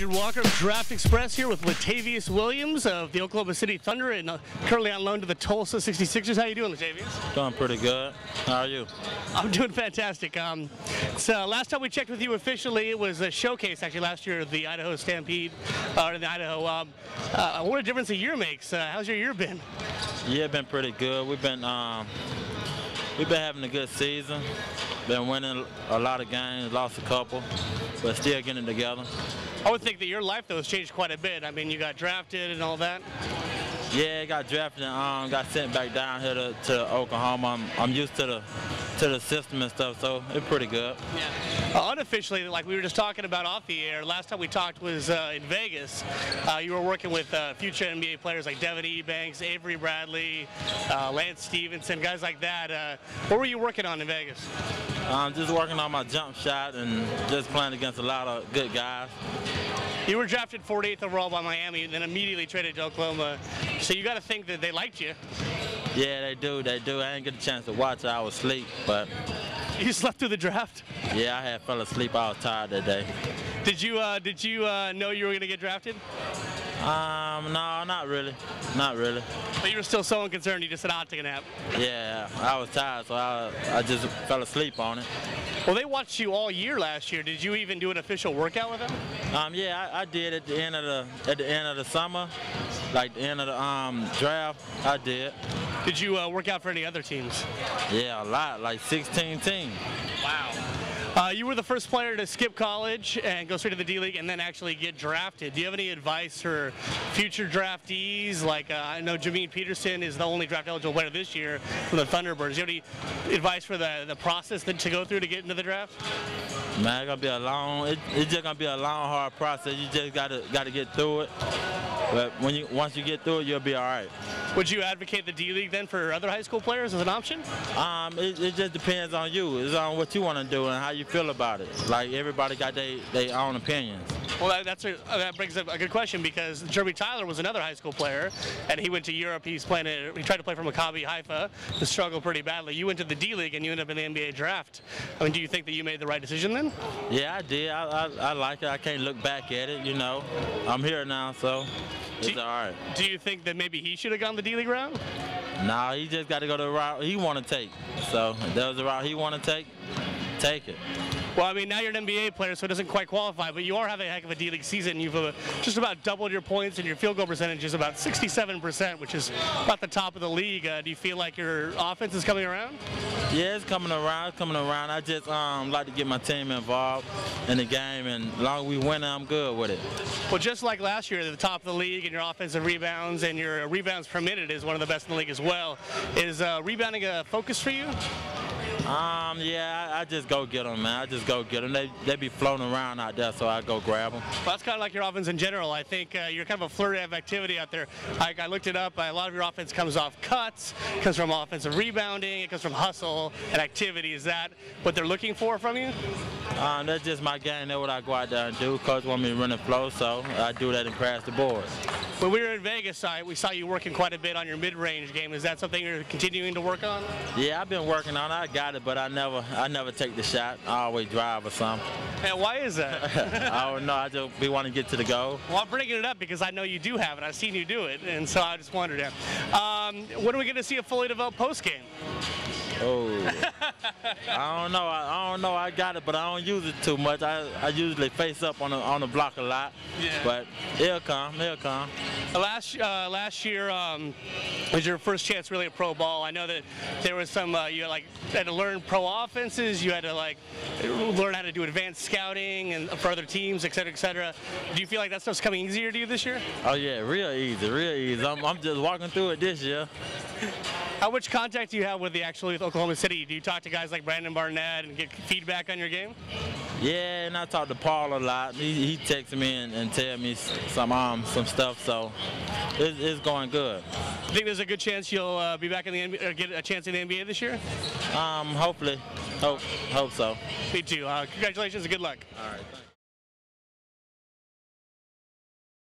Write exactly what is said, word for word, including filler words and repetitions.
Adrian Walker of DraftExpress here with Latavious Williams of the Oklahoma City Thunder and currently on loan to the Tulsa sixty-sixers. How you doing, Latavious? Doing pretty good. How are you? I'm doing fantastic. Um, so last time we checked with you officially, it was a showcase actually last year of the Idaho Stampede, or uh, the Idaho. Um, uh, what a difference a year makes. Uh, how's your year been? Yeah, been pretty good. We've been um, we've been having a good season. Been winning a lot of games, lost a couple, but still getting together. I would think that your life, though, has changed quite a bit. I mean, you got drafted and all that. Yeah, I got drafted and um, got sent back down here to, to Oklahoma. I'm, I'm used to the to the system and stuff, so it's pretty good. Yeah. Uh, unofficially, like we were just talking about off the air, last time we talked was uh, in Vegas. Uh, you were working with uh, future N B A players like Devin Ebanks, Avery Bradley, uh, Lance Stevenson, guys like that. Uh, what were you working on in Vegas? I'm um, just working on my jump shot and just playing against a lot of good guys. You were drafted forty-eighth overall by Miami and then immediately traded to Oklahoma. So you got to think that they liked you. Yeah, they do. They do. I didn't get a chance to watch it. I was asleep, but... You slept through the draft? Yeah, I had fell asleep. I was tired that day. Did you uh, did you uh, know you were going to get drafted? Um, no, not really. Not really. But you were still so unconcerned, you just said, I'll take a nap. Yeah, I was tired, so I, I just fell asleep on it. Well, they watched you all year last year. Did you even do an official workout with them? Um, yeah, I, I did at the end of the at the end of the summer, like the end of the um, draft. I did. Did you uh, work out for any other teams? Yeah, a lot, like sixteen teams. Wow. Uh, you were the first player to skip college and go straight to the D league and then actually get drafted. Do you have any advice for future draftees? Like, uh, I know Jameen Peterson is the only draft-eligible player this year for the Thunderbirds. Do you have any advice for the, the process that to go through to get into the draft? Man, it's going to be a long, it, it's just going to be a long, hard process. You just got to got to get through it. But when you once you get through it, you'll be all right. Would you advocate the D league then for other high school players as an option? Um, it, it just depends on you. It's on what you want to do and how you feel about it. Like, everybody got their they own opinions. Well, that, that's a, that brings up a good question because Jeremy Tyler was another high school player, and he went to Europe. He's playing. A, he tried to play for Maccabi Haifa, but struggled pretty badly. You went to the D league, and you ended up in the N B A draft. I mean, do you think that you made the right decision then? Yeah, I did. I, I, I like it. I can't look back at it, you know. I'm here now, so it's do you, all right. Do you think that maybe he should have gone the D league route? No, nah, he just got to go to the route he want to take. So if that was the route he want to take, take it. Well, I mean, now you're an N B A player, so it doesn't quite qualify, but you are having a heck of a D league season. You've uh, just about doubled your points, and your field goal percentage is about sixty-seven percent, which is about the top of the league. Uh, do you feel like your offense is coming around? Yeah, it's coming around. It's coming around. I just um, like to get my team involved in the game, and as long as we win, I'm good with it. Well, just like last year, at the top of the league, and your offensive rebounds and your rebounds permitted is one of the best in the league as well. Is uh, rebounding a focus for you? Um, yeah, I, I just go get them, man. I just go get them. They, they be floating around out there, so I go grab them. Well, that's kind of like your offense in general. I think uh, you're kind of a flurry of activity out there. I, I looked it up. A lot of your offense comes off cuts, comes from offensive rebounding, it comes from hustle and activity. Is that what they're looking for from you? Um, that's just my game. That's what I go out there and do. Coach want me to run the flow, so I do that and crash the board. When we were in Vegas, I, we saw you working quite a bit on your mid-range game. Is that something you're continuing to work on? Yeah, I've been working on it. I got it, but I never I never take the shot. I always drive or something. And why is that? I don't know. I just we want to get to the goal. Well, I'm bringing it up because I know you do have it. I've seen you do it, and so I just wondered. Um, when are we going to see a fully developed post-game? Oh, I don't know. I, I don't know. I got it, but I don't use it too much. I, I usually face up on the, on the block a lot, yeah. But it'll come. It'll come. Last uh, last year um, was your first chance really at pro ball. I know that there was some uh, you like had to learn pro offenses. You had to like learn how to do advanced scouting and for other teams, et cetera, et cetera. Do you feel like that stuff's coming easier to you this year? Oh yeah, real easy, real easy. I'm, I'm just walking through it this year. How much contact do you have with the actually with Oklahoma City? Do you talk to guys like Brandon Barnett and get feedback on your game? Yeah, and I talk to Paul a lot. He, he texts me and, and tell me some um, some stuff, so it's, it's going good. You think there's a good chance you'll uh, be back in the N B A or get a chance in the N B A this year? Um, hopefully, hope hope so. Me too. Uh, congratulations and good luck. All right. Thanks.